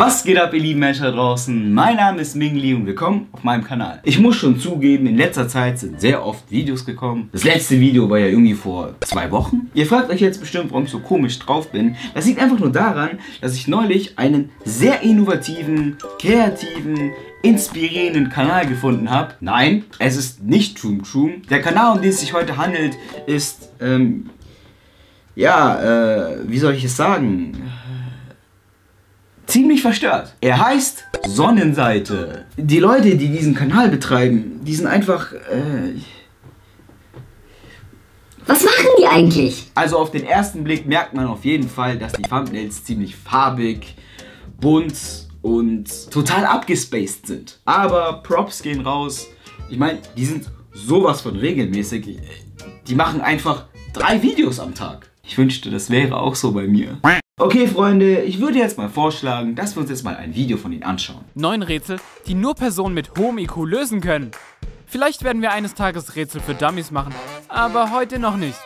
Was geht ab, ihr lieben Menschen da draußen? Mein Name ist Minh Lee und willkommen auf meinem Kanal. Ich muss schon zugeben, in letzter Zeit sind sehr oft Videos gekommen. Das letzte Video war ja irgendwie vor 2 Wochen. Ihr fragt euch jetzt bestimmt, warum ich so komisch drauf bin. Das liegt einfach nur daran, dass ich neulich einen sehr innovativen, kreativen, inspirierenden Kanal gefunden habe. Nein, es ist nicht Troom Troom. Der Kanal, um den es sich heute handelt, ist, wie soll ich es sagen? Ziemlich verstört. Er heißt Sonnenseite. Die Leute, die diesen Kanal betreiben, die sind einfach... Was machen die eigentlich? Also auf den ersten Blick merkt man auf jeden Fall, dass die Thumbnails ziemlich farbig, bunt und total abgespaced sind. Aber Props gehen raus. Ich meine, die sind sowas von regelmäßig. Die machen einfach 3 Videos am Tag. Ich wünschte, das wäre auch so bei mir. Okay, Freunde, ich würde jetzt mal vorschlagen, dass wir uns jetzt mal ein Video von ihnen anschauen. 9 Rätsel, die nur Personen mit hohem IQ lösen können. Vielleicht werden wir eines Tages Rätsel für Dummies machen, aber heute noch nicht.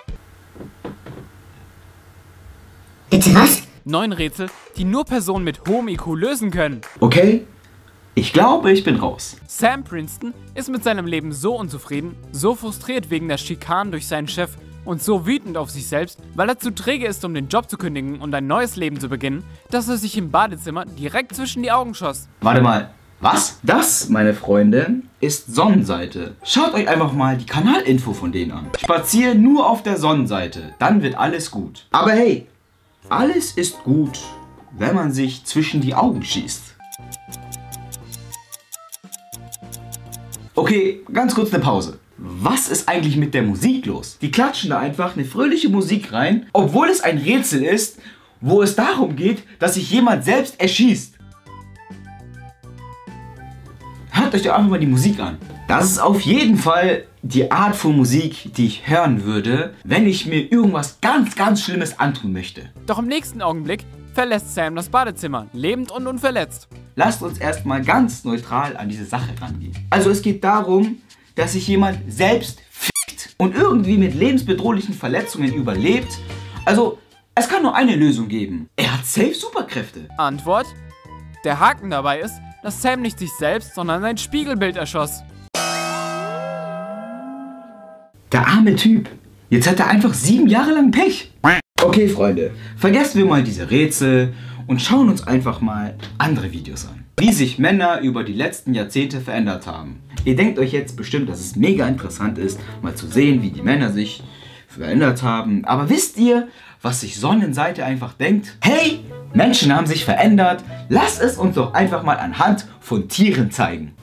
Bitte was? 9 Rätsel, die nur Personen mit hohem IQ lösen können. Okay, ich glaube, ich bin raus. Sam Princeton ist mit seinem Leben so unzufrieden, so frustriert wegen der Schikanen durch seinen Chef, und so wütend auf sich selbst, weil er zu träge ist, um den Job zu kündigen und ein neues Leben zu beginnen, dass er sich im Badezimmer direkt zwischen die Augen schoss. Warte mal, was? Das, meine Freunde, ist Sonnenseite. Schaut euch einfach mal die Kanalinfo von denen an. Spazier nur auf der Sonnenseite, dann wird alles gut. Aber hey, alles ist gut, wenn man sich zwischen die Augen schießt. Okay, ganz kurz eine Pause. Was ist eigentlich mit der Musik los? Die klatschen da einfach eine fröhliche Musik rein, obwohl es ein Rätsel ist, wo es darum geht, dass sich jemand selbst erschießt. Hört euch doch einfach mal die Musik an. Das ist auf jeden Fall die Art von Musik, die ich hören würde, wenn ich mir irgendwas ganz, ganz Schlimmes antun möchte. Doch im nächsten Augenblick verlässt Sam das Badezimmer, lebend und unverletzt. Lasst uns erstmal ganz neutral an diese Sache rangehen. Also es geht darum, dass sich jemand selbst fickt und irgendwie mit lebensbedrohlichen Verletzungen überlebt. Also, es kann nur eine Lösung geben. Er hat safe Superkräfte. Antwort? Der Haken dabei ist, dass Sam nicht sich selbst, sondern sein Spiegelbild erschoss. Der arme Typ. Jetzt hat er einfach 7 Jahre lang Pech. Okay, Freunde, vergessen wir mal diese Rätsel und schauen uns einfach mal andere Videos an, wie sich Männer über die letzten Jahrzehnte verändert haben. Ihr denkt euch jetzt bestimmt, dass es mega interessant ist, mal zu sehen, wie die Männer sich verändert haben. Aber wisst ihr, was sich Sonnenseite einfach denkt? Hey, Menschen haben sich verändert. Lasst es uns doch einfach mal anhand von Tieren zeigen.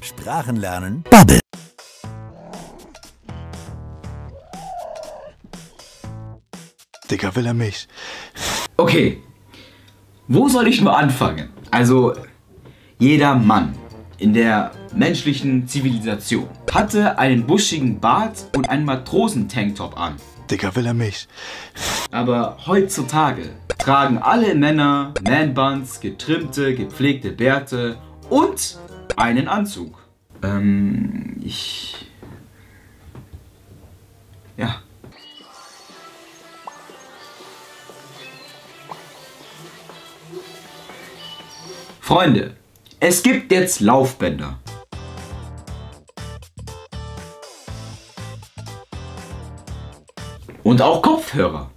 Sprachen lernen. Babbel. Digga, will er mich. Okay, wo soll ich nur anfangen? Also, jeder Mann in der menschlichen Zivilisation hatte einen buschigen Bart und einen Matrosentanktop an. Digga, will er mich. Aber heutzutage tragen alle Männer Man-Buns, getrimmte, gepflegte Bärte und einen Anzug. Ja. Freunde. Es gibt jetzt Laufbänder. Und auch Kopfhörer.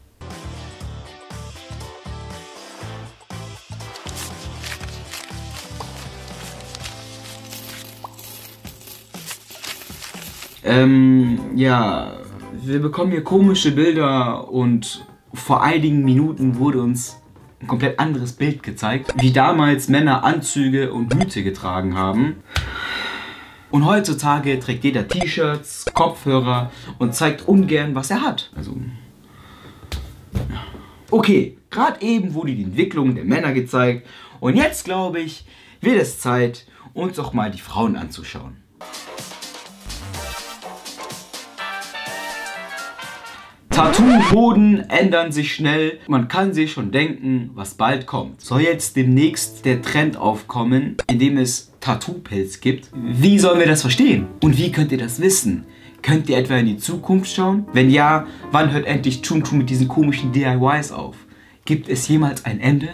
Wir bekommen hier komische Bilder und vor einigen Minuten wurde uns ein komplett anderes Bild gezeigt, wie damals Männer Anzüge und Hüte getragen haben. Und heutzutage trägt jeder T-Shirts, Kopfhörer und zeigt ungern, was er hat. Also, ja. Okay, gerade eben wurde die Entwicklung der Männer gezeigt und jetzt, glaube ich, wird es Zeit, uns auch mal die Frauen anzuschauen. Tattoo-Boden ändern sich schnell. Man kann sich schon denken, was bald kommt. Soll jetzt demnächst der Trend aufkommen, indem es Tattoo-Pilz gibt? Wie sollen wir das verstehen? Und wie könnt ihr das wissen? Könnt ihr etwa in die Zukunft schauen? Wenn ja, wann hört endlich Troom Troom mit diesen komischen DIYs auf? Gibt es jemals ein Ende?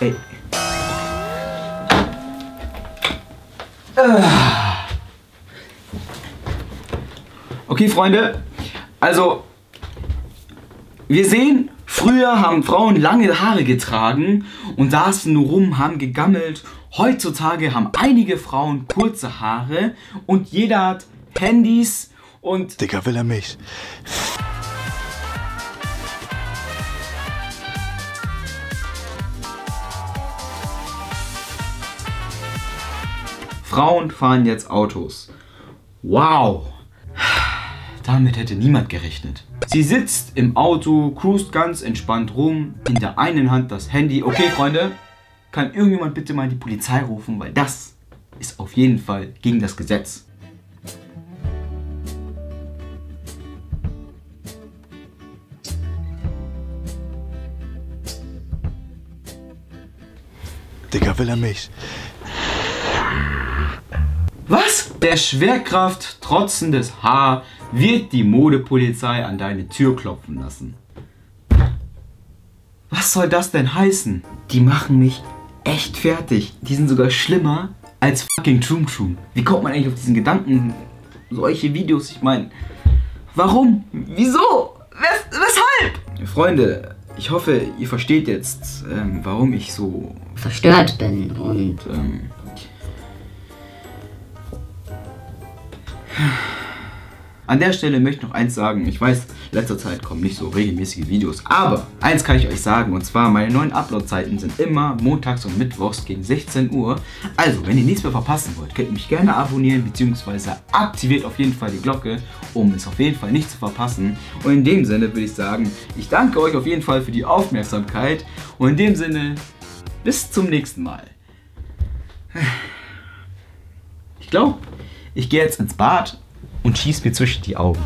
Ey. Okay, Freunde, also wir sehen, früher haben Frauen lange Haare getragen und saßen nur rum, haben gegammelt. Heutzutage haben einige Frauen kurze Haare und jeder hat Handys und... Digga, will er mich? Frauen fahren jetzt Autos. Wow! Damit hätte niemand gerechnet. Sie sitzt im Auto, cruist ganz entspannt rum, in der einen Hand das Handy. Okay, Freunde, kann irgendjemand bitte mal die Polizei rufen, weil das ist auf jeden Fall gegen das Gesetz. Digga, will er mich? Was? Der Schwerkraft trotzendes Haar wird die Modepolizei an deine Tür klopfen lassen. Was soll das denn heißen? Die machen mich echt fertig. Die sind sogar schlimmer als fucking Troom Troom. Wie kommt man eigentlich auf diesen Gedanken? Solche Videos, ich meine, warum? Wieso? Weshalb? Freunde, ich hoffe, ihr versteht jetzt, warum ich so verstört bin und... An der Stelle möchte ich noch eins sagen. Ich weiß, in letzter Zeit kommen nicht so regelmäßige Videos, aber eins kann ich euch sagen, und zwar meine neuen Upload-Zeiten sind immer montags und mittwochs gegen 16 Uhr. Also, wenn ihr nichts mehr verpassen wollt, könnt ihr mich gerne abonnieren, beziehungsweise aktiviert auf jeden Fall die Glocke, um es auf jeden Fall nicht zu verpassen. Und in dem Sinne würde ich sagen, ich danke euch auf jeden Fall für die Aufmerksamkeit und in dem Sinne, bis zum nächsten Mal. Ich glaube, ich gehe jetzt ins Bad und schieß mir zwischen die Augen.